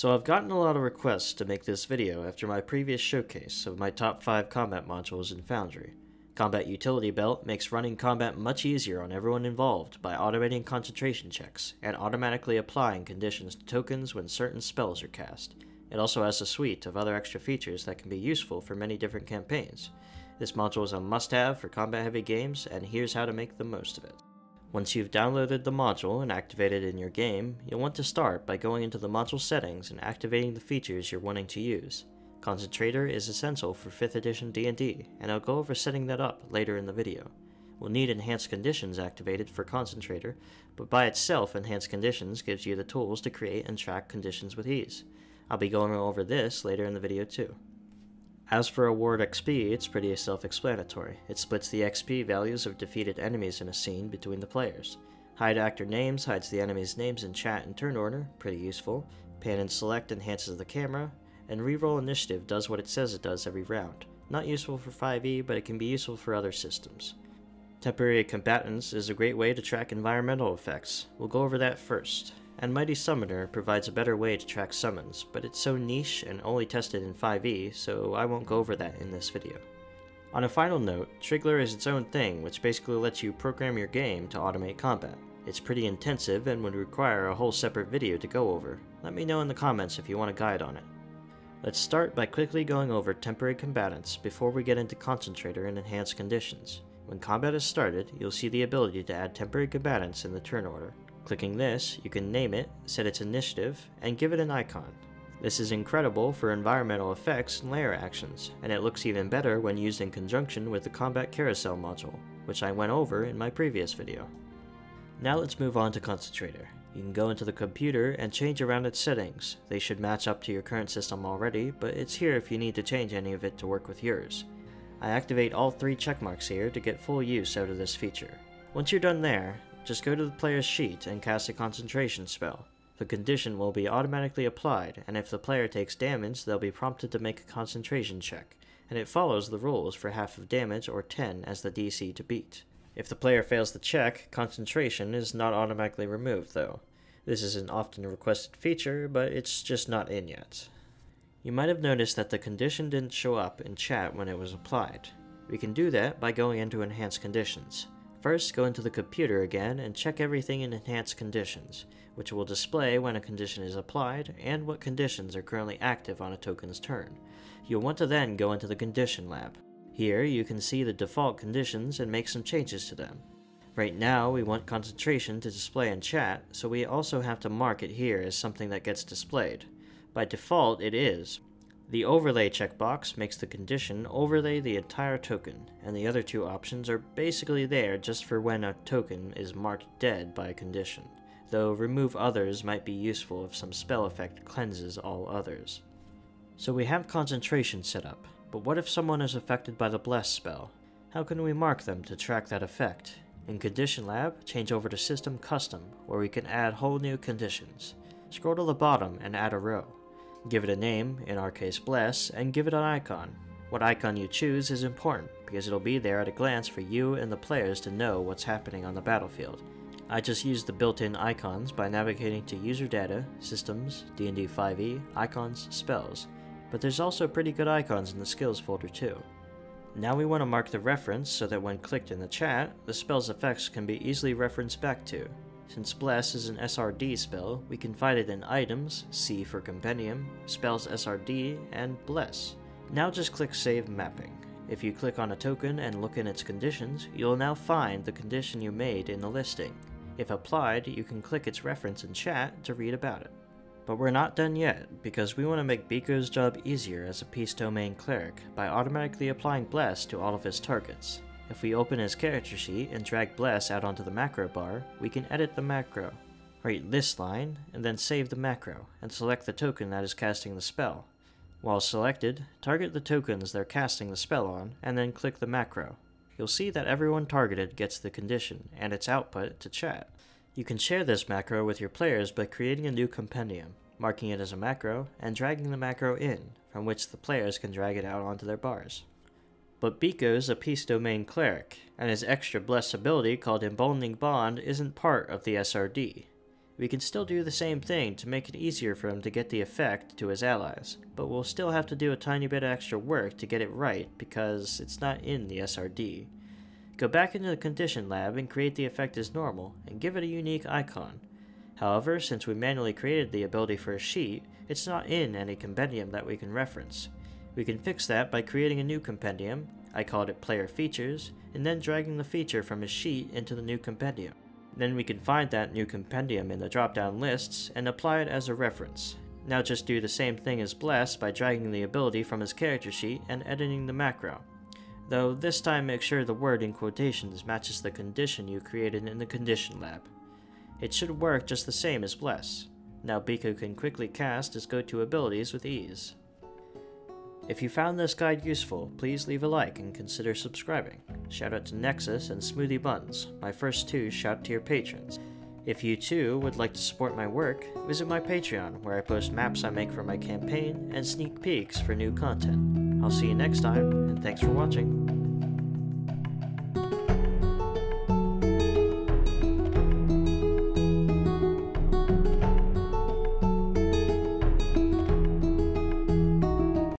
So I've gotten a lot of requests to make this video after my previous showcase of my top 5 combat modules in Foundry. Combat Utility Belt makes running combat much easier on everyone involved by automating concentration checks and automatically applying conditions to tokens when certain spells are cast. It also has a suite of other extra features that can be useful for many different campaigns. This module is a must-have for combat-heavy games, and here's how to make the most of it. Once you've downloaded the module and activated it in your game, you'll want to start by going into the module settings and activating the features you're wanting to use. Concentrator is essential for 5th edition D&D, and I'll go over setting that up later in the video. We'll need Enhanced Conditions activated for Concentrator, but by itself Enhanced Conditions gives you the tools to create and track conditions with ease. I'll be going over this later in the video too. As for award XP, it's pretty self-explanatory. It splits the XP values of defeated enemies in a scene between the players. Hide actor names hides the enemies' names in chat and turn order, pretty useful. Pan and select enhances the camera, and reroll initiative does what it says it does every round. Not useful for 5e, but it can be useful for other systems. Temporary combatants is a great way to track environmental effects. We'll go over that first. And Mighty Summoner provides a better way to track summons, but it's so niche and only tested in 5e, so I won't go over that in this video. On a final note, Trigger is its own thing, which basically lets you program your game to automate combat. It's pretty intensive and would require a whole separate video to go over. Let me know in the comments if you want a guide on it. Let's start by quickly going over temporary combatants before we get into Concentrator and Enhanced Conditions. When combat is started, you'll see the ability to add temporary combatants in the turn order. Clicking this, you can name it, set its initiative, and give it an icon. This is incredible for environmental effects and layer actions, and it looks even better when used in conjunction with the Combat Carousel module, which I went over in my previous video. Now let's move on to Concentrator. You can go into the computer and change around its settings. They should match up to your current system already, but it's here if you need to change any of it to work with yours. I activate all 3 checkmarks here to get full use out of this feature. Once you're done there, just go to the player's sheet and cast a concentration spell. The condition will be automatically applied, and if the player takes damage, they'll be prompted to make a concentration check, and it follows the rules for half of damage or 10 as the DC to beat. If the player fails the check, concentration is not automatically removed though. This is an often requested feature, but it's just not in yet. You might have noticed that the condition didn't show up in chat when it was applied. We can do that by going into Enhanced Conditions. First, go into the computer again and check everything in Enhanced Conditions, which will display when a condition is applied and what conditions are currently active on a token's turn. You'll want to then go into the Condition Lab. Here, you can see the default conditions and make some changes to them. Right now, we want concentration to display in chat, so we also have to mark it here as something that gets displayed. By default, it is. The overlay checkbox makes the condition overlay the entire token, and the other 2 options are basically there just for when a token is marked dead by a condition, though remove others might be useful if some spell effect cleanses all others. So we have concentration set up, but what if someone is affected by the Bless spell? How can we mark them to track that effect? In Condition Lab, change over to System Custom, where we can add whole new conditions. Scroll to the bottom and add a row. Give it a name, in our case Bless, and give it an icon. What icon you choose is important, because it'll be there at a glance for you and the players to know what's happening on the battlefield. I just used the built-in icons by navigating to User Data, Systems, D&D 5e, Icons, Spells, but there's also pretty good icons in the Skills folder too. Now we want to mark the reference so that when clicked in the chat, the spell's effects can be easily referenced back to. Since Bless is an SRD spell, we can find it in Items, C for Compendium, Spells SRD, and Bless. Now just click Save Mapping. If you click on a token and look in its conditions, you'll now find the condition you made in the listing. If applied, you can click its reference in chat to read about it. But we're not done yet, because we want to make Beko's job easier as a Peace Domain Cleric by automatically applying Bless to all of his targets. If we open his character sheet and drag Bless out onto the macro bar, we can edit the macro. Write this line, and then save the macro, and select the token that is casting the spell. While selected, target the tokens they're casting the spell on, and then click the macro. You'll see that everyone targeted gets the condition, and its output to chat. You can share this macro with your players by creating a new compendium, marking it as a macro, and dragging the macro in, from which the players can drag it out onto their bars. But Beko's a Peace Domain Cleric, and his extra Bless ability called Emboldening Bond isn't part of the SRD. We can still do the same thing to make it easier for him to get the effect to his allies, but we'll still have to do a tiny bit of extra work to get it right because it's not in the SRD. Go back into the Condition Lab and create the effect as normal, and give it a unique icon. However, since we manually created the ability for a sheet, it's not in any compendium that we can reference. We can fix that by creating a new compendium, I called it Player Features, and then dragging the feature from his sheet into the new compendium. Then we can find that new compendium in the drop-down lists and apply it as a reference. Now just do the same thing as Blast by dragging the ability from his character sheet and editing the macro. Though this time make sure the word in quotations matches the condition you created in the Condition Lab. It should work just the same as Bless. Now Beko can quickly cast his go-to abilities with ease. If you found this guide useful, please leave a like and consider subscribing. Shout out to Nexus and Smoothie Buns, my first two shout-tier patrons. If you too would like to support my work, visit my Patreon where I post maps I make for my campaign and sneak peeks for new content. I'll see you next time, and thanks for watching.